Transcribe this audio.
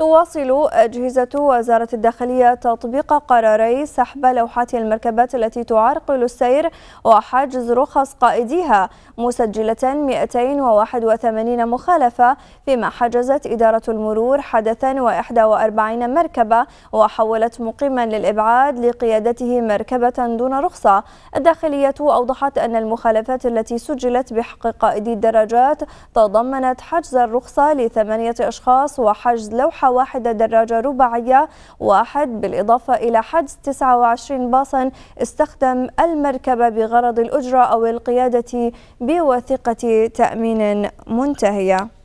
تواصل أجهزة وزارة الداخلية تطبيق قراري سحب لوحات المركبات التي تعرقل السير وحجز رخص قائديها، مسجلة 281 مخالفة، فيما حجزت إدارة المرور حدثا و41 مركبة، وحولت مقيما للإبعاد لقيادته مركبة دون رخصة. الداخلية أوضحت أن المخالفات التي سجلت بحق قائدي الدراجات تضمنت حجز الرخصة ل8 أشخاص وحجز لوحة واحدة دراجة رباعية واحد، بالإضافة إلى حجز 29 باصا استخدم المركبة بغرض الأجرة أو القيادة بوثيقة تأمين منتهية.